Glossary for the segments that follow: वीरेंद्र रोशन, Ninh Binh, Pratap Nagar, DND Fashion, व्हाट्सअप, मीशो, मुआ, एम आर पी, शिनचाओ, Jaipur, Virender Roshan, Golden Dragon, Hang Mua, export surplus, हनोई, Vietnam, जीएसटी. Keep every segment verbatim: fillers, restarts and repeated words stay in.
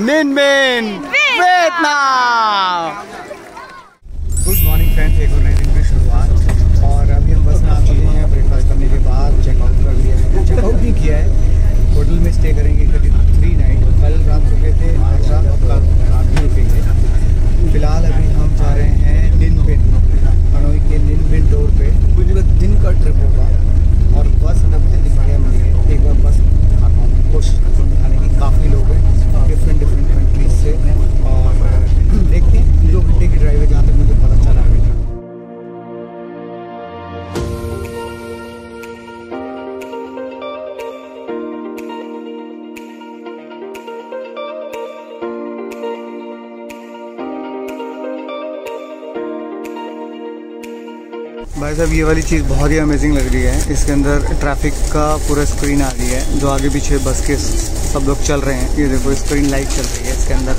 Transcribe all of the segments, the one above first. Ninh Binh Vietnam। Good morning friends, एक और नए दिन की शुरुआत। और अभी हम बस में आप चले हैं ब्रेकफास्ट करने के बाद, चेकआउट कर लिया है, चेकआउट भी किया है। होटल में स्टे करेंगे करीब थ्री नाइट। कल रात रुके थे, आज रात रात भी रुकेंगे। फिलहाल अभी हम जा रहे हैं निन बिन, हनोई के निन बिन डोर पे। पूरे दिन का ट्रिप होगा और बस अलग से दिखाया मिलेगी। एक बार बस दिखाता हूँ, कोशिश करता हूँ दिखाने की। काफ़ी लोग हैं डिफरेंट डिफरेंट कंट्रीज से और देखते हैं। दो घंटे की ड्राइव है जहाँ तक मुझे पता चला है। भाई साहब, ये वाली चीज़ बहुत ही अमेजिंग लग रही है। इसके अंदर ट्रैफिक का पूरा स्क्रीन आ रही है, जो आगे पीछे बस के सब लोग चल रहे हैं। ये देखो, स्क्रीन लाइट चल रही है। इसके अंदर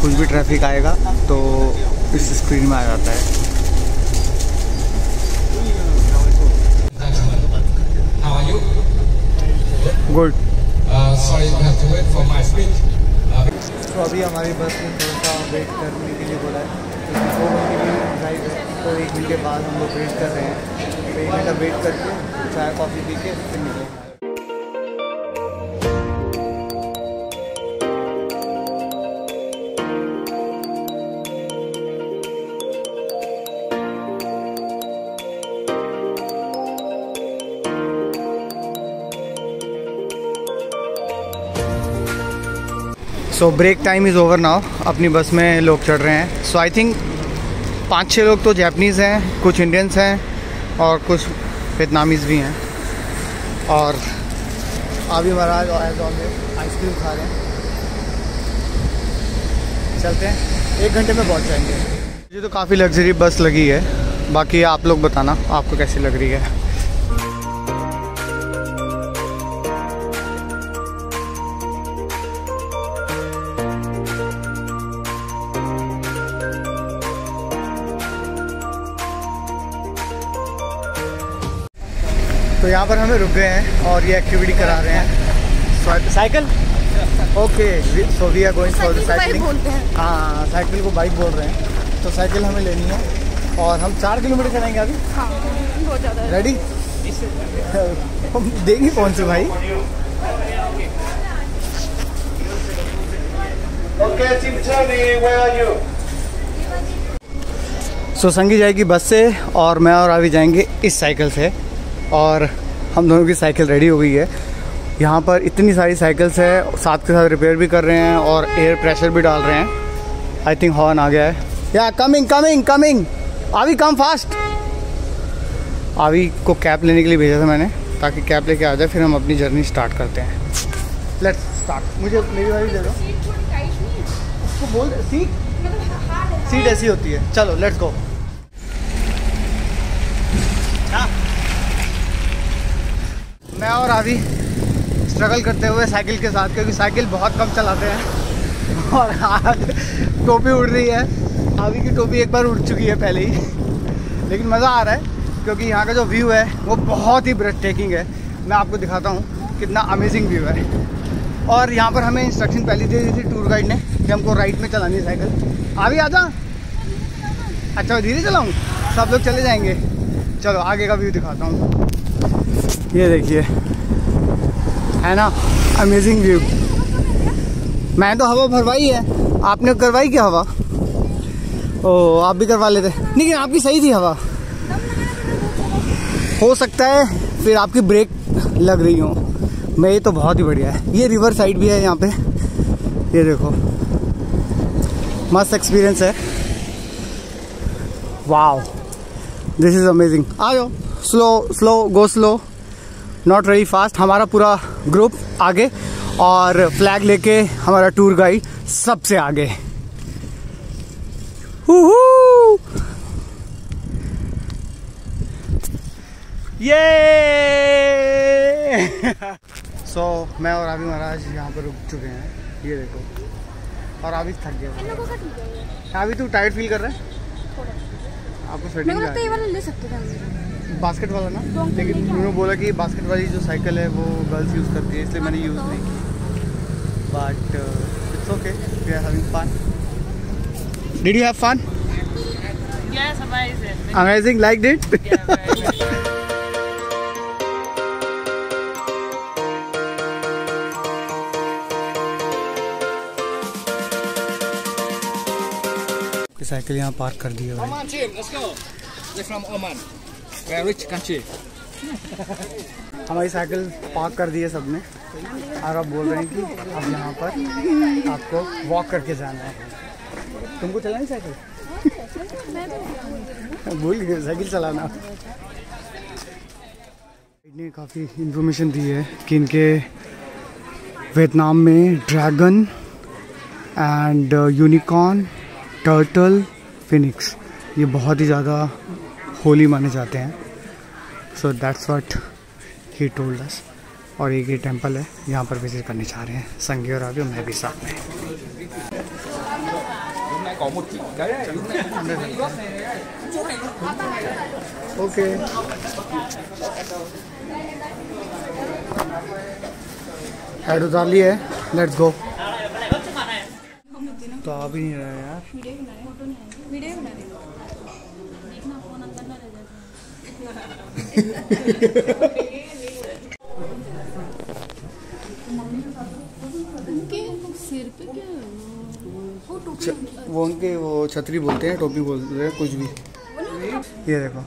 कुछ भी ट्रैफिक आएगा तो इस स्क्रीन में आ जाता है। गुड। तो अभी हमारी बस में थोड़ा सा वेट करने के लिए बोला है। तो एक घंटे बाद हम लोग वेट कर रहे हैं। तो एक घंटा वेट करके चाय कॉफ़ी पी के फिर निकलेंगे। So break time is over now. अपनी बस में लोग चढ़ रहे हैं। सो आई थिंक पाँच छः लोग तो जापानीज़ हैं, कुछ इंडियंस हैं और कुछ वियतनामीज़ भी हैं। और अभी महाराज और एज ऑलवेज आइसक्रीम खा रहे हैं। चलते हैं, एक घंटे में पहुंच जाएंगे। मुझे तो काफ़ी लग्जरी बस लगी है। बाकी आप लोग बताना आपको कैसी लग रही है। तो यहाँ पर हमें रुक गए हैं और ये एक्टिविटी करा रहे हैं। Cycle, okay. So we are going for the cycling. हाँ, साइकिल को बाइक बोल रहे हैं। तो साइकिल हमें लेनी है और हम चार किलोमीटर चलाएंगे अभी। हाँ, बहुत ज़्यादा। रेडी? हम देंगे कौन से भाई? ओके। सो संगी जाएगी बस से और मैं और अभी जाएंगे इस साइकिल से। और हम दोनों की साइकिल रेडी हो गई है। यहाँ पर इतनी सारी साइकिल्स है, साथ के साथ रिपेयर भी कर रहे हैं और एयर प्रेशर भी डाल रहे हैं। आई थिंक हॉर्न आ गया है। या कमिंग कमिंग कमिंग आवी, कम फास्ट। आवी को कैप लेने के लिए भेजा था मैंने, ताकि कैप लेके आ जाए। फिर हम अपनी जर्नी स्टार्ट करते हैं। Let's start. मुझे मेरी वाली दे दो। उसको बोल, सीट सीट ऐसी होती है। चलो लेट्स गो। मैं और अभी स्ट्रगल करते हुए साइकिल के साथ, क्योंकि साइकिल बहुत कम चलाते हैं और आज टोपी उड़ रही है। अभी की टोपी एक बार उड़ चुकी है पहले ही, लेकिन मज़ा आ रहा है क्योंकि यहाँ का जो व्यू है वो बहुत ही ब्रेथ टेकिंग है। मैं आपको दिखाता हूँ कितना अमेजिंग व्यू है। और यहाँ पर हमें इंस्ट्रक्शन पहले दे दी थी टूर गाइड ने कि हमको राइट में चलानी है साइकिल। अभी आ जा। अच्छा, धीरे चलाऊँ? सब लोग चले जाएँगे। चलो आगे का व्यू दिखाता हूँ। ये देखिए, है ना अमेजिंग व्यू। मैं तो हवा भरवाई है, आपने करवाई क्या हवा? ओ, आप भी करवा लेते, लेकिन आपकी सही थी हवा। हो सकता है फिर आपकी ब्रेक लग रही हो। मैं ये तो बहुत ही बढ़िया है। ये रिवर साइड भी है यहाँ पे। ये देखो, मस्त एक्सपीरियंस है। Wow, this is amazing. आ जाओ, slow slow go, slow not very fast. हमारा पूरा ग्रुप आगे और फ्लैग लेके हमारा टूर गाइड सबसे आगे। ये सो so, मैं और अभी महाराज यहाँ पर रुक चुके हैं। ये देखो, और अभी थक गया। अभी तू टायर्ड फील कर रहा है? आपको फिटिंग ले सकते थे बास्केट वाला ना, लेकिन उन्होंने बोला कि बास्केट वाली जो साइकिल है वो गर्ल्स यूज़ करती है, इसलिए मैंने यूज़ नहीं की। But It's okay. We are having fun. Did you have fun? Yes, amazing. Amazing, liked it? Yeah, very much. Cycle यहाँ पार्क कर दी है भाई। Let's go. We from Oman. We are rich country. हमारी cycle park कर दी है सबने और अब बोल रहे हैं कि अब यहाँ पर आपको वॉक करके जाना है। तुमको चलानी साइकिल? भूल गए साइकिल चलाना। इन्हें काफ़ी इंफॉर्मेशन दी है कि इनके वियतनाम में dragon and unicorn, turtle, phoenix ये बहुत ही ज़्यादा होली माने जाते हैं। So that's what he told us. और एक ही टेंपल है यहाँ पर विजिट करने चाह रहे हैं संगी और आगे, मैं भी साथ में। ओके हेड उतार ली है, लेट्स गो। तो आ भी नहीं रहा है यार, वीडियो बना रहे हो। देखना फोन अंदर ना रह जाए। वो उनके वो छतरी बोलते हैं, टोपी बोलते हैं, कुछ भी। ये देखो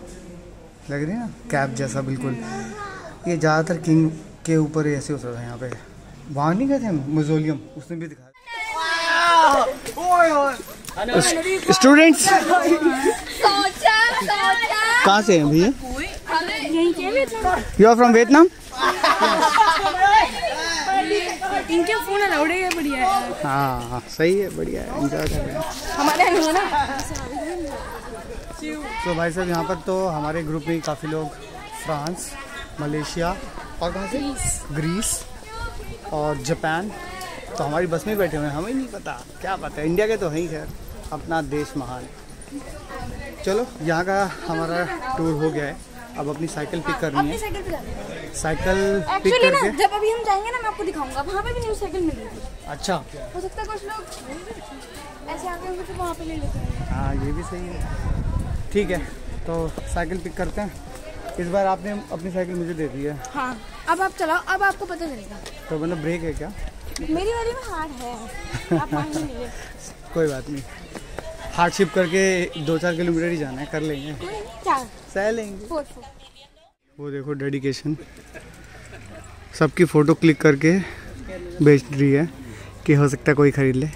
लग रही है ना कैप जैसा बिल्कुल। ये ज़्यादातर किंग के ऊपर ऐसे होता था यहाँ पे। वहाँ नहीं गए थे हम म्यूजियम, उसने भी दिखाया। स्टूडेंट्स कहाँ से हैं भैया? You are from Vietnam? इनके फोन अलाउड है, बढ़िया है। हाँ सही है, बढ़िया है, एंजॉय कर रहे हैं हमारे है ना। तो भाई साहब यहाँ पर तो हमारे ग्रुप में काफ़ी लोग फ्रांस, मलेशिया और कहाँ से ग्रीस और जापान, तो हमारी बस में बैठे हुए हैं। हमें नहीं पता, क्या पता है, इंडिया के तो हैं ही। खैर अपना देश महान। चलो यहाँ का हमारा टूर हो गया है, अब अपनी साइकिल पिक करनी है। साइकिल एक्चुअली ना जब अभी हम जाएंगे ना मैं आपको दिखाऊंगा, वहाँ पे भी न्यू साइकिल मिलेगी। अच्छा हो सकता है कुछ लोग ऐसे आते होंगे तो वहाँ पे ले लेते हैं। हाँ ये भी सही है, ठीक है। तो साइकिल पिक करते हैं। इस बार आपने अपनी साइकिल मुझे दे दी है। हाँ अब आप चलाओ, अब आपको पता चलेगा। तो मतलब ब्रेक है क्या मेरी वाली में? हार्ड है। आप मान लीजिए कोई बात नहीं, हार्डशिप करके दो चार किलोमीटर ही जाना है, कर लेंगे, सह लेंगे। Four, four. वो देखो डेडिकेशन, सबकी फ़ोटो क्लिक करके बेच रही है कि हो सकता है कोई ख़रीद ले।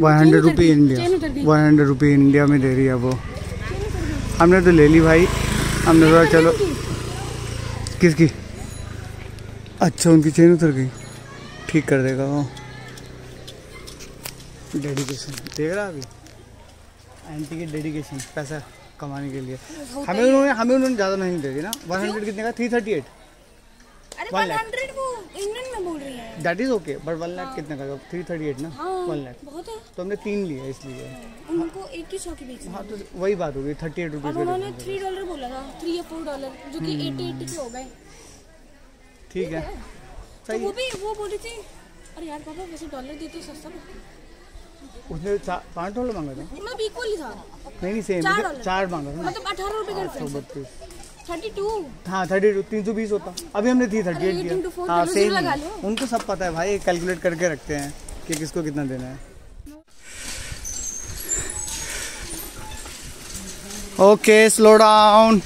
One hundred rupee India, one hundred rupee India में दे रही है वो। हमने तो ले ली भाई, हमने बोला चलो। किसकी? अच्छा उनकी चेन उतर गई, ठीक कर देगा वो। डेडिकेशन देख रहा अभी आंटी की, डेडिकेशन पैसा कमाने के लिए। हमें उन्होंने हमें उन्होंने ज़्यादा नहीं दे दी ना। वन हंड्रेड कितने का? Three thirty eight. One lakh वो इंडियन में बोल रही है। That is okay, but one lakh कितने का? थ्री थर्टी एट ना, वन लैख बहुत है। तो हमने तीन लिए इसलिए उनको एक ही सौ के बीच। हाँ तो वही बात होगी, थर्टी एट रुपीज़। उन्होंने थ्री डॉलर बोला था, थ्री या फोर डॉलर जो कि एटी एटी के हो गए। ठीक है सही। वो भी वो बोल रही थी अरे यार पापा वैसे डॉलर देते सस्ता। उसने पाँच डॉलर मांगा था, मतलब इक्वल ही था। नहीं नहीं सेम, चार मांगा था, मतलब अठारह रुपए का डिफरेंस। Thirty two. हाँ थर्टी टू, तीन सौ बीस होता। अभी हमने थी थर्टी एट दिया। हाँ सेम, उनको सब पता है भाई, कैलकुलेट करके रखते हैं कि किसको कितना देना है। Okay slow down.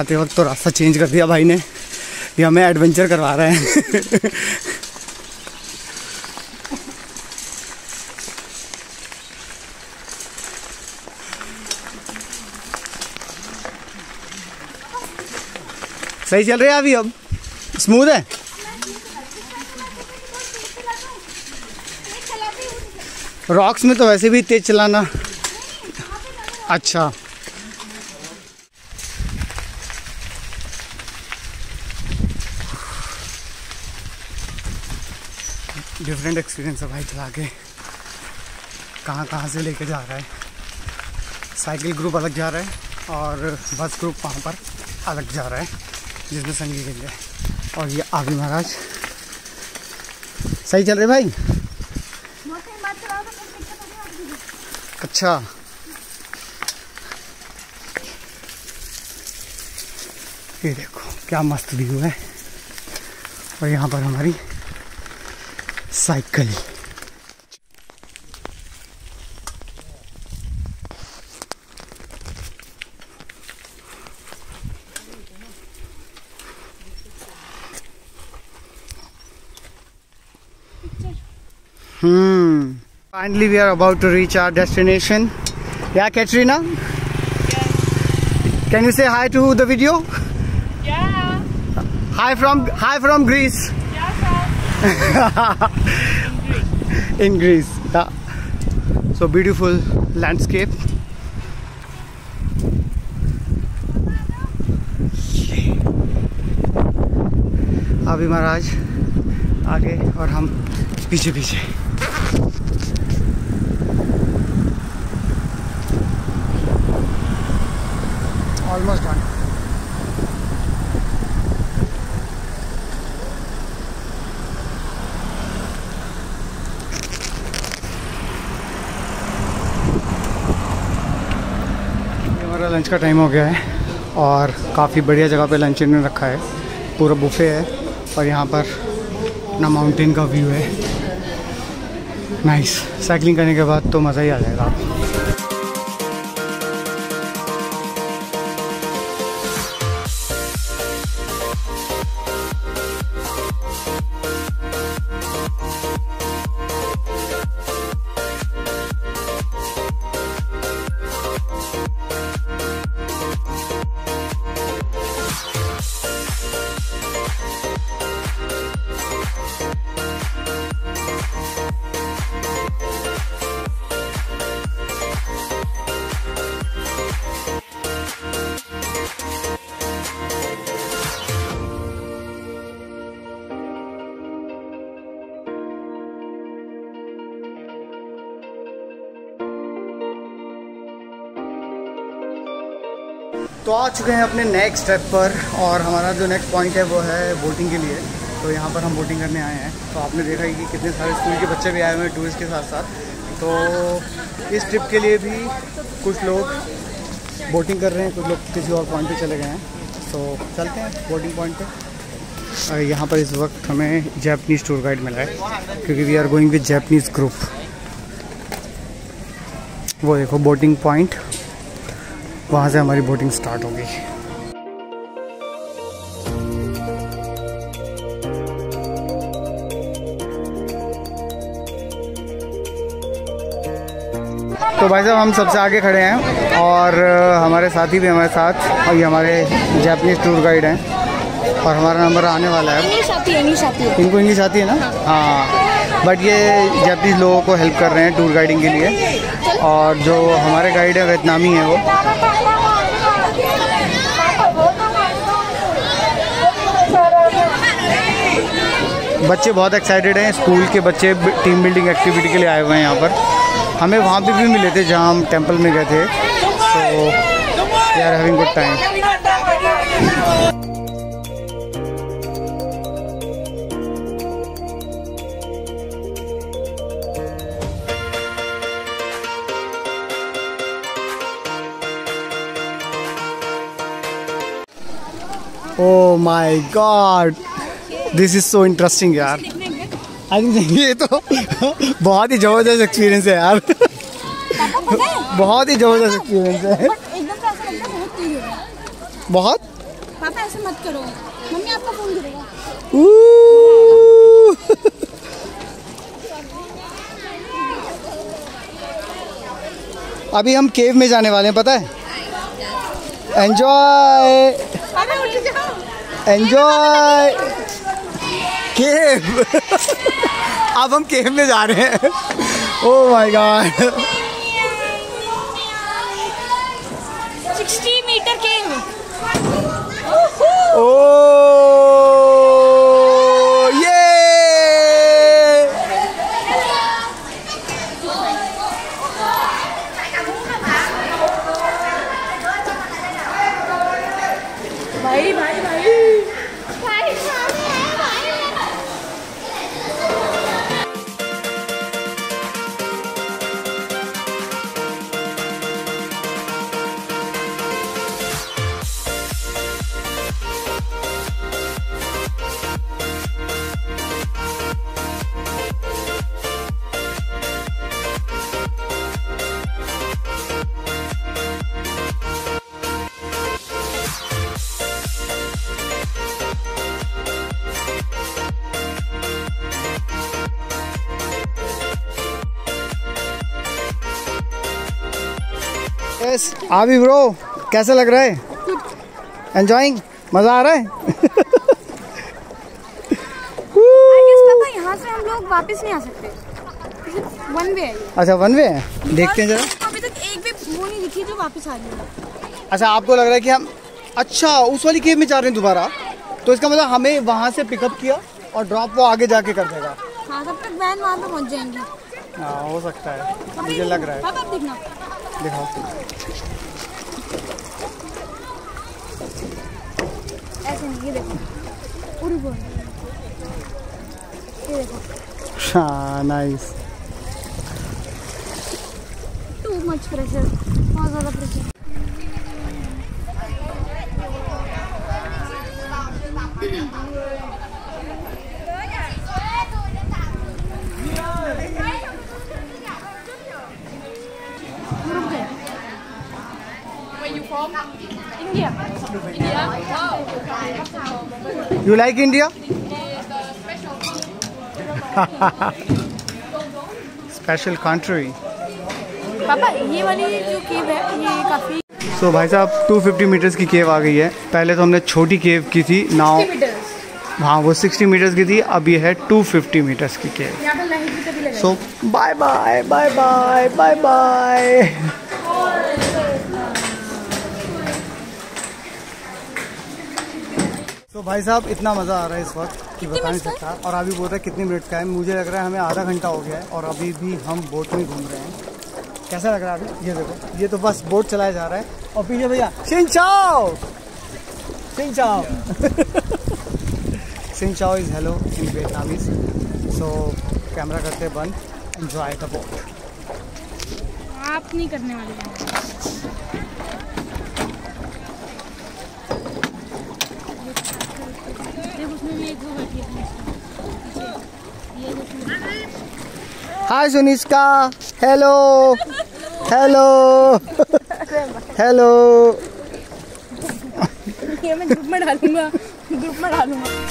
आते वक्त तो रास्ता चेंज कर दिया भाई ने, ये हमें एडवेंचर करवा रहे हैं। सही चल रहे हैं अभी, अब स्मूथ है। रॉक्स में तो वैसे भी तेज चलाना अच्छा। डिफरेंट एक्सपीरियंस है भाई चला के, कहाँ कहाँ से लेके जा रहा है। साइकिल ग्रुप अलग जा रहा है और बस ग्रुप वहाँ पर अलग जा रहा है जिसमें संगीत के लिए। और ये आगे महाराज सही चल रहे भाई? अच्छा ये देखो क्या मस्त व्यू है। और यहाँ पर हमारी cycle hmm finally we are about to reach our destination. Yeah Katrina, can you say hi to the video? Hi from hi from Greece. In Greece. So beautiful landscape. अभी महाराज आगे और हम पीछे पीछे। Almost done. लंच का time हो गया है और काफ़ी बढ़िया जगह पे लंच इन्होंने रखा है, पूरा बुफे है और यहाँ पर ना माउंटेन का व्यू है। नाइस, साइकिलिंग करने के बाद तो मज़ा ही आ जाएगा। तो आ चुके हैं अपने नेक्स्ट स्टेप पर और हमारा जो नेक्स्ट पॉइंट है वो है बोटिंग के लिए। तो यहाँ पर हम बोटिंग करने आए हैं। तो आपने देखा है कि कितने सारे स्कूल के बच्चे भी आए हुए हैं टूरिस्ट के साथ साथ। तो इस ट्रिप के लिए भी कुछ लोग बोटिंग कर रहे हैं, कुछ लोग किसी और पॉइंट पे चले गए हैं। तो चलते हैं बोटिंग पॉइंट पर। यहाँ पर इस वक्त हमें जैपनीज़ टूर गाइड मिला है क्योंकि we are going with Japanese group. वो देखो बोटिंग पॉइंट, वहाँ से हमारी बोटिंग स्टार्ट होगी। तो भाई साहब हम सबसे आगे खड़े हैं और हमारे साथी भी हमारे साथ और ये हमारे जापानीज टूर गाइड हैं और हमारा नंबर आने वाला है। इंग्लिश आती है, इंग्लिश आती है। इनको इंग्लिश आती है ना? हाँ, बट ये जापानीज लोगों को हेल्प कर रहे हैं टूर गाइडिंग के लिए। और जो हमारे गाइड है वियतनामी है वो। बच्चे बहुत एक्साइटेड हैं, स्कूल के बच्चे टीम बिल्डिंग एक्टिविटी के लिए आए हुए हैं यहाँ पर। हमें वहाँ पे भी मिले थे जहाँ हम टेंपल में गए थे। तो we are having good time. Oh my God, this is so interesting यार। आई थिंक ये तो बहुत ही ज़बरदस्त एक्सपीरियंस है यार। बहुत ही ज़बरदस्त एक्सपीरियंस है। बहुत पापा ऐसे मत करो, मम्मी आपका फोन गिरेगा। अभी हम केव में जाने वाले हैं, पता है? Enjoy enjoy cave. अब हम केव में जा रहे हैं। Oh my God, sixty metre cave. Oh ये भाई भाई भाई। Bye. यस आवी ब्रो, कैसा लग रहा है? एंजॉइंग, मजा आ रहा है? पता यहाँ से हम लोग वापस नहीं आ सकते, वन वे है। अच्छा वन वे है, देखते हैं जरा। अभी तक एक भी वो नहीं दिखी जो वापस आ रही है। अच्छा आपको लग रहा है कि हम अच्छा उस वाली केव में जा रहे हैं दोबारा, तो इसका मतलब हमें वहाँ से पिकअप किया और ड्रॉप वो आगे जाके कर देगा। हाँ तब तक वैन वहाँ पे पहुँच जाएंगी। हाँ हो सकता है, मुझे लग रहा है। देखना दिखाओ ऐसे नहीं, ये देखो उर्गो, ये देखो। हाँ नाइस। टू मच प्रेशर, बहुत ज़्यादा pressure. You like India? Special country. पापा ये वाली जो केव है ये काफी। So भाई साहब दो सौ पचास मीटर्स की केव आ गई है। पहले तो हमने छोटी केव की थी, नाउ हाँ वो साठ मीटर्स की थी, अब ये है दो सौ पचास मीटर्स की cave. So bye bye bye bye bye bye. तो भाई साहब इतना मज़ा आ रहा है इस वक्त कि बता नहीं सकता। और अभी बोल रहा है कितने मिनट का है, मुझे लग रहा है हमें आधा घंटा हो गया है और अभी भी हम बोट में घूम रहे हैं। कैसा लग रहा है अभी? ये देखो, ये तो बस बोट चलाया जा रहा है। और पीछे भैया शिनचाओ शिनचाओ शिनचाओ is hello in Vietnamese. So camera करते बंद, एंजॉय द बोट। आप नहीं करने वाले। Hi Sunishka, hello hello hello. ये मैं ग्रुप में डालूंगा, ग्रुप में डालूंगा।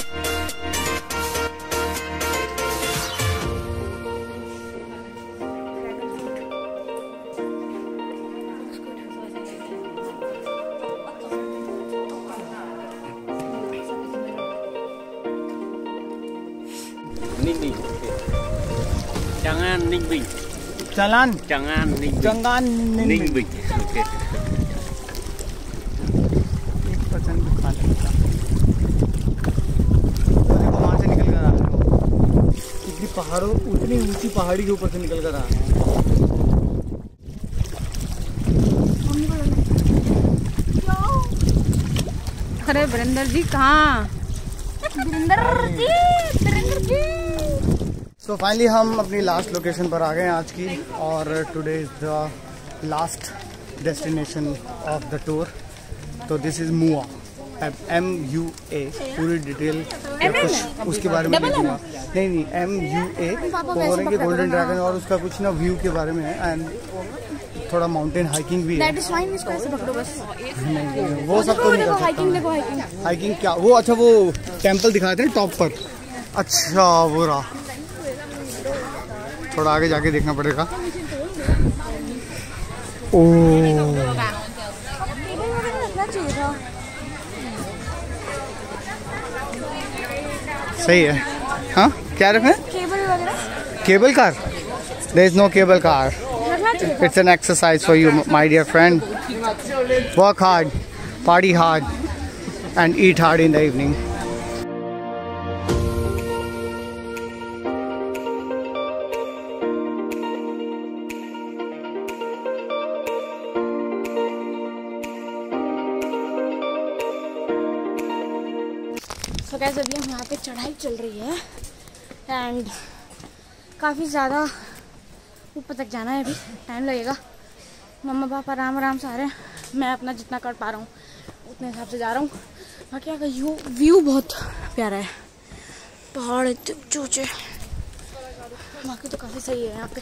Jangan Ninh Binh. Jalan. Jangan Ninh Binh. Jangan Ninh Binh. Okay. एक परसेंट खा लेता। देखो वहाँ से निकल कर आ रहे हो। इतनी पहाड़ों, उतनी ऊंची पहाड़ी के ऊपर से निकल कर आ रहे हैं। अरे वीरेंद्र जी कहाँ? Virendra ji, Virendra ji. So so finally हम अपनी लास्ट लोकेशन पर आ गए हैं आज की, और today is the last destination of the tour. तो this is मुआ, M U A. पूरी डिटेल कुछ उसके बारे में नहीं दूंगा, नहीं नहीं एम यू ए बोल रहे गोल्डन ड्रैगन और उसका कुछ ना व्यू के बारे में है, एंड थोड़ा माउंटेन हाइकिंग भी है। नहीं वो सब तो नहीं, हाइकिंग क्या वो। अच्छा वो टेम्पल दिखाते हैं टॉप पर। अच्छा वो रहा, थोड़ा आगे जाके देखना पड़ेगा। ओ सही है। हाँ क्या रखें? केबल वगैरह? Cable car? There is no cable car, it's an exercise for you my dear friend. Work hard, party hard and eat hard in the evening. तो गाइस अभी हम यहाँ पे चढ़ाई चल रही है एंड काफ़ी ज़्यादा ऊपर तक जाना है, अभी टाइम लगेगा। मम्मा पापा आराम आराम से आ रहे हैं, मैं अपना जितना कर पा रहा हूँ उतने हिसाब से जा रहा हूँ। बाकी यहाँ का व्यू व्यू बहुत प्यारा है, पहाड़ इतने ऊंचे। बाकी तो काफ़ी सही है यहाँ पे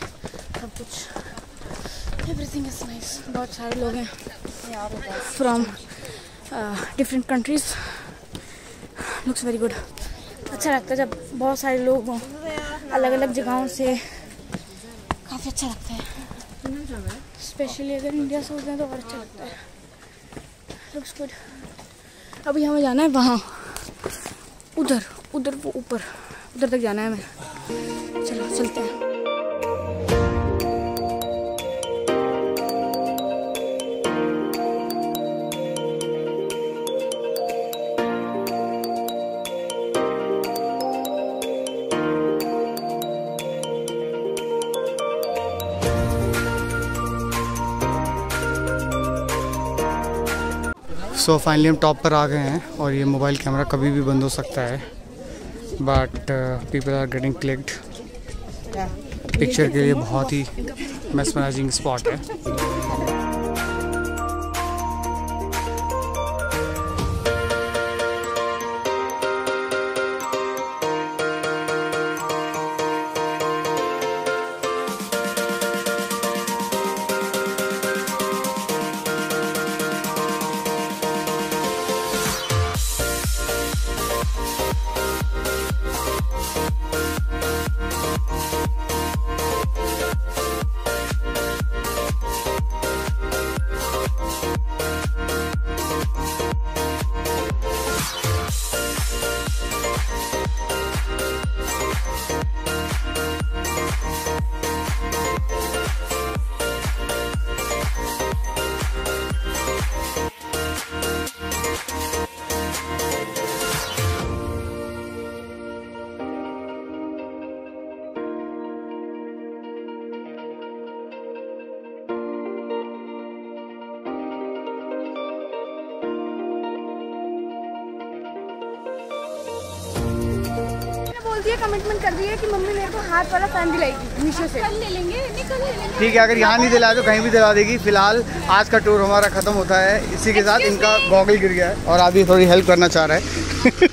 सब कुछ, एवरीथिंग इज़ नाइस। बहुत सारे लोग हैं from different countries, looks very good. अच्छा लगता है जब बहुत सारे लोग अलग अलग जगहों से, काफ़ी अच्छा लगता है। कितना जगह है, स्पेशली अगर इंडिया से होते हैं तो और अच्छा लगता है। Looks good. अभी हमें जाना है वहाँ, उधर उधर वो ऊपर उधर तक जाना है हमें। चलो चलते हैं। सो so, फाइनली हम टॉप पर आ गए हैं और ये मोबाइल कैमरा कभी भी बंद हो सकता है, but people are getting clicked. Picture के लिए बहुत ही मेस्मराइजिंग स्पॉट है। कमिटमेंट कर दी है कि मम्मी मेरे को हाथ वाला फैन दिलाएगी मीशो से। कल ले लेंगे, निकल ले लेंगे। ठीक है, अगर यहाँ नहीं दिलाया तो कहीं भी दिला देगी। फिलहाल आज का टूर हमारा खत्म होता है इसी के साथ। इनका गॉगल गिर गया है और अभी थोड़ी हेल्प करना चाह रहा है।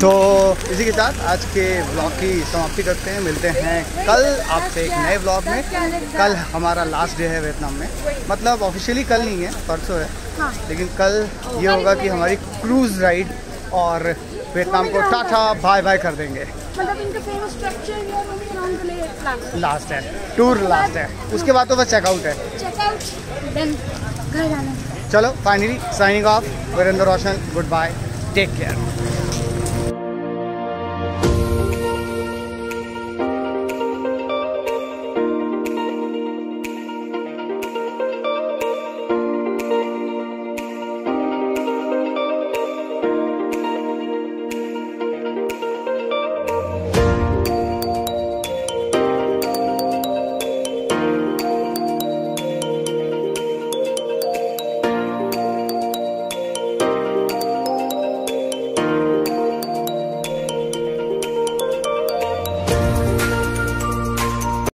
तो इसी के साथ आज के ब्लॉग की समाप्ति करते हैं। मिलते हैं कल आपसे एक नए ब्लॉग में। कल हमारा लास्ट डे है वियतनाम में, मतलब ऑफिशियली कल नहीं है, परसों है, लेकिन कल ये होगा कि हमारी क्रूज राइड और वियतनाम को टाटा बाय बाय कर देंगे। मतलब इनका फेमस स्ट्रक्चर या मम्मी राउंड के लिए प्लान लास्ट है, टूर लास्ट है, उसके बाद तो बस चेकआउट है। चेकआउट देन घर जाना। चलो finally signing off, वीरेंद्र रोशन, goodbye, take care.